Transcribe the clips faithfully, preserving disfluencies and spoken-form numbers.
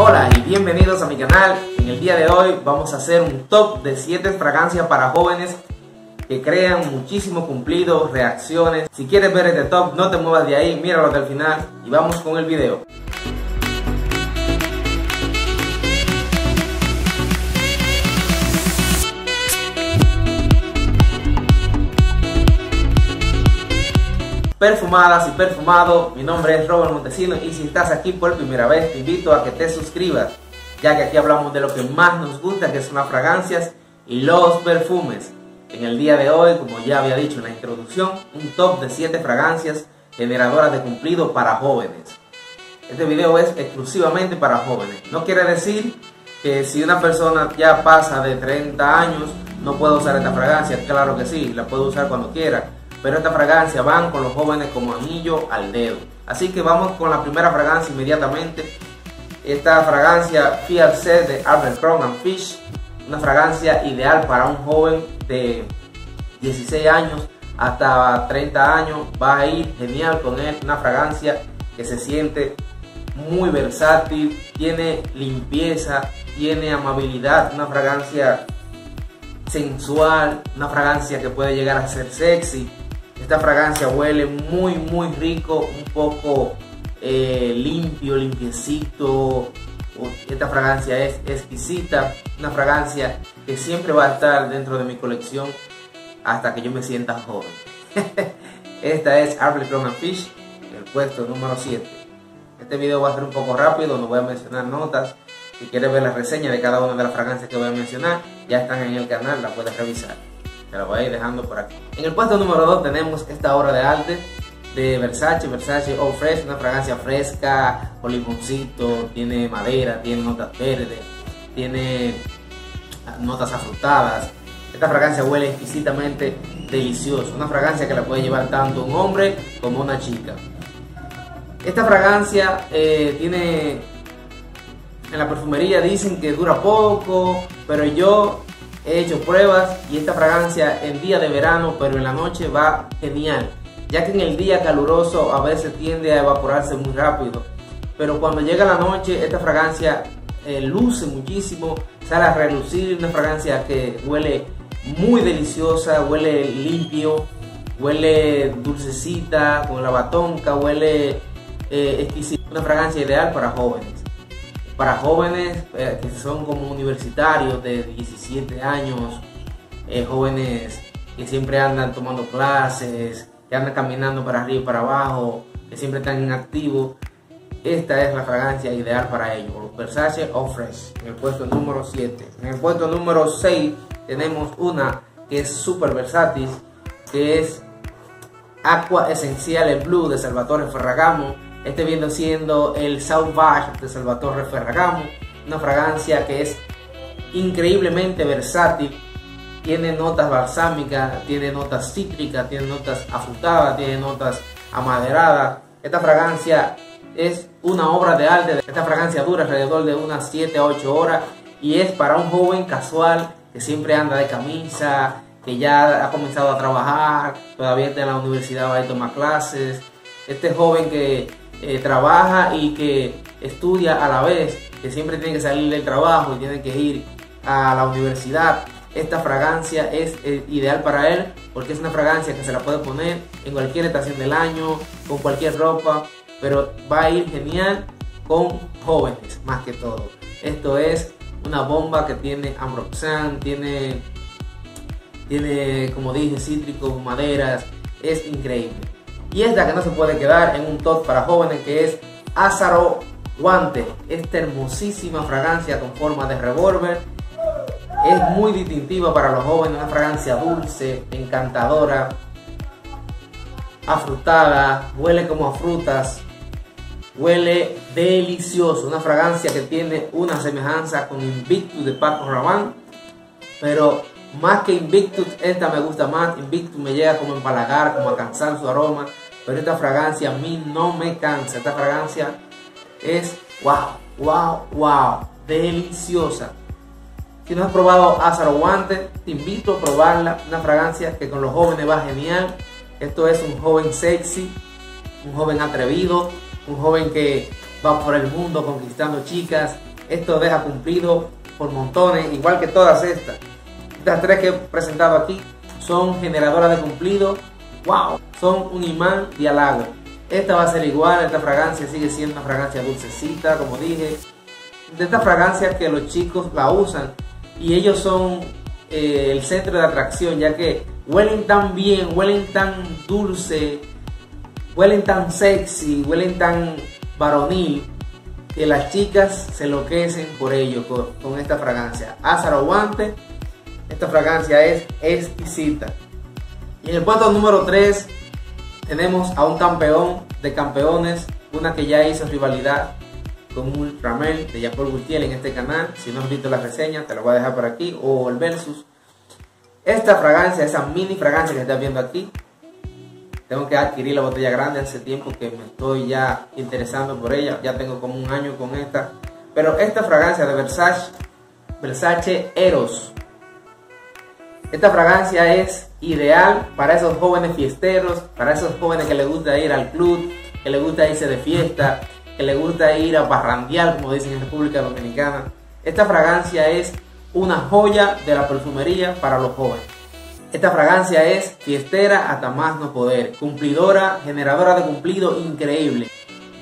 Hola y bienvenidos a mi canal. En el día de hoy vamos a hacer un top de siete fragancias para jóvenes que crean muchísimo cumplido, reacciones. Si quieres ver este top, no te muevas de ahí, míralo hasta el final y vamos con el video. Perfumadas y perfumados, mi nombre es Robert Montesino y si estás aquí por primera vez te invito a que te suscribas, ya que aquí hablamos de lo que más nos gusta, que son las fragancias y los perfumes. En el día de hoy, como ya había dicho en la introducción, un top de siete fragancias generadoras de cumplido para jóvenes. Este video es exclusivamente para jóvenes. No quiere decir que si una persona ya pasa de treinta años no puede usar esta fragancia. Claro que sí, la puede usar cuando quiera, pero esta fragancia van con los jóvenes como anillo al dedo. Así que vamos con la primera fragancia inmediatamente. Esta fragancia Fiancé de Abercrombie and Fitch, una fragancia ideal para un joven de dieciséis años hasta treinta años, va a ir genial con él. Una fragancia que se siente muy versátil, tiene limpieza, tiene amabilidad, una fragancia sensual, una fragancia que puede llegar a ser sexy. Esta fragancia huele muy muy rico, un poco eh, limpio, limpiecito. Esta fragancia es exquisita, una fragancia que siempre va a estar dentro de mi colección hasta que yo me sienta joven. Esta es Abercrombie and Fitch, el puesto número siete. Este video va a ser un poco rápido, no voy a mencionar notas. Si quieres ver la reseña de cada una de las fragancias que voy a mencionar, ya están en el canal, la puedes revisar. Te la voy a ir dejando por aquí. En el puesto número dos tenemos esta obra de arte de Versace, Versace Eau Fraîche, una fragancia fresca, con limoncito, tiene madera, tiene notas verdes, tiene notas afrutadas. Esta fragancia huele exquisitamente deliciosa, una fragancia que la puede llevar tanto un hombre como una chica. Esta fragancia eh, tiene, en la perfumería dicen que dura poco, pero yo he hecho pruebas y esta fragancia en día de verano, pero en la noche va genial, ya que en el día caluroso a veces tiende a evaporarse muy rápido, pero cuando llega la noche esta fragancia eh, luce muchísimo, sale a relucir. Una fragancia que huele muy deliciosa, huele limpio, huele dulcecita, con la batonca, huele eh, exquisita. Una fragancia ideal para jóvenes, para jóvenes eh, que son como universitarios de diecisiete años, eh, jóvenes que siempre andan tomando clases, que andan caminando para arriba y para abajo, que siempre están inactivos. Esta es la fragancia ideal para ellos, los Versace Eau Fraîche, en el puesto número siete. En el puesto número seis tenemos una que es súper versátil, que es Acqua essenziale blu de Salvatore Ferragamo. Este viene siendo el Sauvage de Salvatore Ferragamo, una fragancia que es increíblemente versátil. Tiene notas balsámicas, tiene notas cítricas, tiene notas afrutadas, tiene notas amaderadas. Esta fragancia es una obra de arte. Esta fragancia dura alrededor de unas siete a ocho horas y es para un joven casual que siempre anda de camisa, que ya ha comenzado a trabajar, todavía está en la universidad, va a ir a tomar clases. Este joven que eh, trabaja y que estudia a la vez, que siempre tiene que salir del trabajo y tiene que ir a la universidad. Esta fragancia es eh, ideal para él, porque es una fragancia que se la puede poner en cualquier estación del año, con cualquier ropa, pero va a ir genial con jóvenes más que todo. Esto es una bomba que tiene ambroxan, tiene, tiene como dije cítricos, maderas, es increíble. Y esta que no se puede quedar en un top para jóvenes, que es Azzaro Guante. Esta hermosísima fragancia con forma de revólver es muy distintiva para los jóvenes, una fragancia dulce, encantadora, afrutada, huele como a frutas, huele delicioso. Una fragancia que tiene una semejanza con Invictus de Paco Rabanne, pero más que Invictus, esta me gusta más. Invictus me llega como a empalagar, como a cansar su aroma, pero esta fragancia a mí no me cansa. Esta fragancia es wow, wow, wow, deliciosa. Si no has probado Azzaro Wanted, te invito a probarla. Una fragancia que con los jóvenes va genial. Esto es un joven sexy, un joven atrevido, un joven que va por el mundo conquistando chicas, Esto deja cumplido por montones, igual que todas estas. Estas tres que he presentado aquí son generadoras de cumplido. ¡Wow! Son un imán de halago. Esta va a ser igual, esta fragancia sigue siendo una fragancia dulcecita, como dije. De estas fragancias que los chicos la usan y ellos son eh, el centro de atracción, ya que huelen tan bien, huelen tan dulce, huelen tan sexy, huelen tan varonil, que las chicas se enloquecen por ello con, con esta fragancia. Azzaro Guante, esta fragancia es exquisita. Y en el puesto número tres tenemos a un campeón de campeones, una que ya hizo rivalidad con Ultra Male de Jean Paul Gaultier en este canal. Si no has visto la reseña, te la voy a dejar por aquí, o el versus. Esta fragancia, esa mini fragancia que estás viendo aquí, tengo que adquirir la botella grande. Hace tiempo que me estoy ya interesando por ella, ya tengo como un año con esta. Pero esta fragancia de Versace, Versace Eros, esta fragancia es ideal para esos jóvenes fiesteros, para esos jóvenes que les gusta ir al club, que les gusta irse de fiesta, que le gusta ir a barrandear, como dicen en República Dominicana. Esta fragancia es una joya de la perfumería para los jóvenes. Esta fragancia es fiestera hasta más no poder, cumplidora, generadora de cumplido increíble.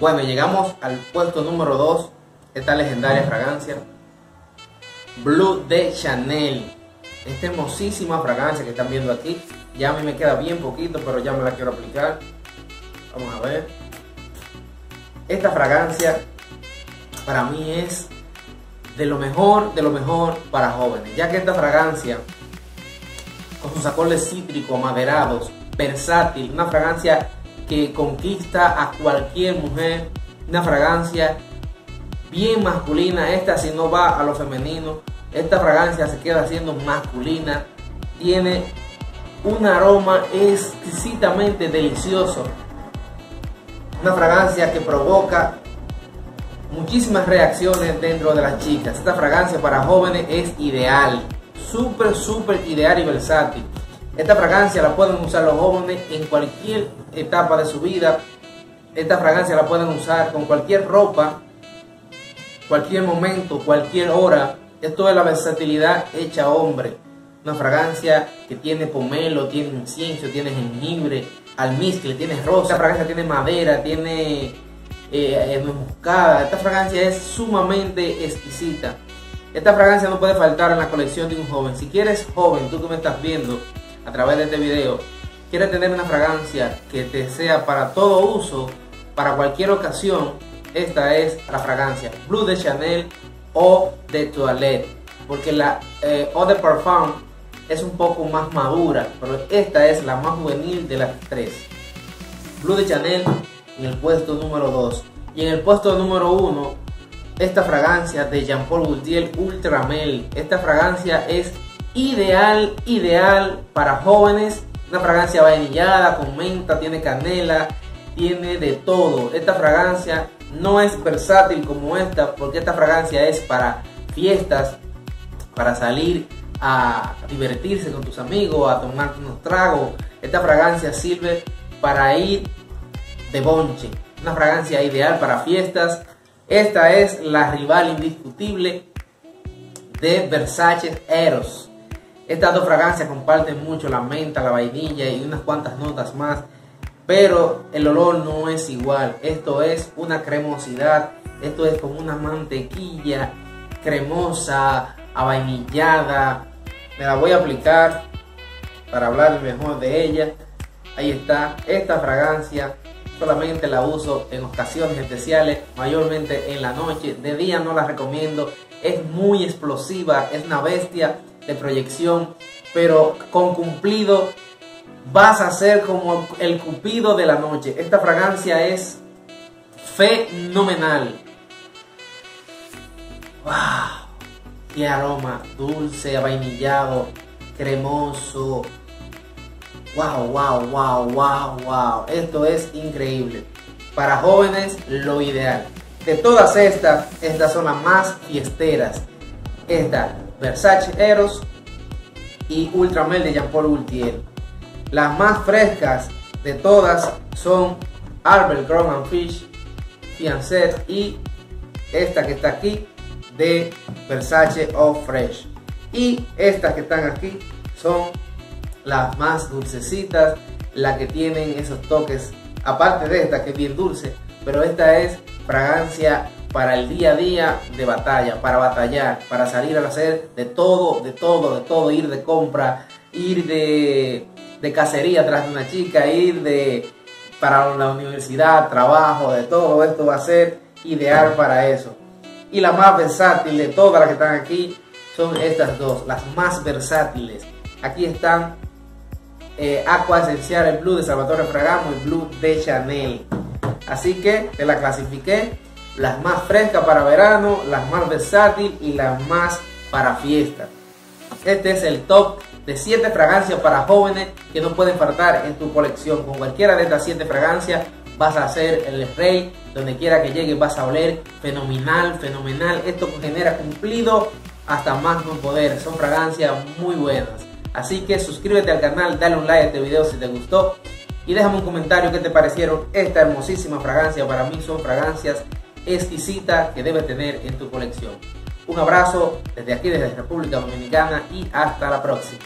Bueno, llegamos al puesto número dos, esta legendaria fragancia, Bleu de Chanel. Esta hermosísima fragancia que están viendo aquí, ya a mí me queda bien poquito, pero ya me la quiero aplicar. Vamos a ver. Esta fragancia para mí es de lo mejor, de lo mejor para jóvenes, ya que esta fragancia, con sus acordes cítricos, maderados, versátil, una fragancia que conquista a cualquier mujer, una fragancia bien masculina. Esta, si no va a lo femenino, esta fragancia se queda siendo masculina. Tiene un aroma exquisitamente delicioso. Una fragancia que provoca muchísimas reacciones dentro de las chicas. Esta fragancia para jóvenes es ideal, súper, súper ideal y versátil. Esta fragancia la pueden usar los jóvenes en cualquier etapa de su vida. Esta fragancia la pueden usar con cualquier ropa, cualquier momento, cualquier hora. Esto es la versatilidad hecha hombre. Una fragancia que tiene pomelo, tiene incienso, tiene jengibre, almizcle, tiene rosa. Esta fragancia tiene madera, tiene eh, nuez moscada. Esta fragancia es sumamente exquisita. Esta fragancia no puede faltar en la colección de un joven. Si quieres, joven, tú que me estás viendo a través de este video, quieres tener una fragancia que te sea para todo uso, para cualquier ocasión, esta es la fragancia Bleu de Chanel o de Toilette, porque la eh, Eau de Parfum es un poco más madura, pero esta es la más juvenil de las tres. Bleu de Chanel en el puesto número dos. Y en el puesto número uno, esta fragancia de Jean Paul Gaultier Ultra Male. Esta fragancia es ideal, ideal para jóvenes. Una fragancia vainillada, con menta, tiene canela, tiene de todo. Esta fragancia no es versátil como esta, porque esta fragancia es para fiestas, para salir a divertirse con tus amigos, a tomar unos tragos. Esta fragancia sirve para ir de bonche, una fragancia ideal para fiestas. Esta es la rival indiscutible de Versace Eros. Estas dos fragancias comparten mucho la menta, la vainilla y unas cuantas notas más, pero el olor no es igual. Esto es una cremosidad, esto es como una mantequilla cremosa, avainillada. Me la voy a aplicar para hablar mejor de ella. Ahí está. Esta fragancia solamente la uso en ocasiones especiales, mayormente en la noche. De día no la recomiendo, es muy explosiva, es una bestia de proyección, pero con cumplido vas a ser como el cupido de la noche. Esta fragancia es fenomenal. ¡Wow! Qué aroma dulce, vainillado, cremoso. Wow, wow, wow, wow, wow. Esto es increíble. Para jóvenes, lo ideal. De todas estas, estas son las más fiesteras. Esta, Versace Eros y Ultra Male de Jean Paul Gaultier. Las más frescas de todas son Abercrombie and Fitch, Fiancé y esta que está aquí, de Versace Eau Fraîche. Y estas que están aquí son las más dulcecitas, las que tienen esos toques, aparte de esta que es bien dulce, pero esta es fragancia para el día a día de batalla, para batallar, para salir a hacer de todo, de todo, de todo, ir de compra, ir de, de cacería tras de una chica, ir de para la universidad, trabajo, de todo esto va a ser ideal para eso. Y la más versátil de todas las que están aquí son estas dos, las más versátiles. Aquí están eh, Acqua essenziale blu de Salvatore Ferragamo y Bleu de Chanel. Así que te la clasifiqué, las más frescas para verano, las más versátiles y las más para fiesta. Este es el top de siete fragancias para jóvenes que no pueden faltar en tu colección. Con cualquiera de estas siete fragancias vas a hacer el spray, donde quiera que llegue vas a oler fenomenal, fenomenal. Esto genera cumplido hasta más no poder, son fragancias muy buenas. Así que suscríbete al canal, dale un like a este video si te gustó y déjame un comentario qué te parecieron esta hermosísima fragancia. Para mí son fragancias exquisitas que debes tener en tu colección. Un abrazo desde aquí, desde República Dominicana, y hasta la próxima.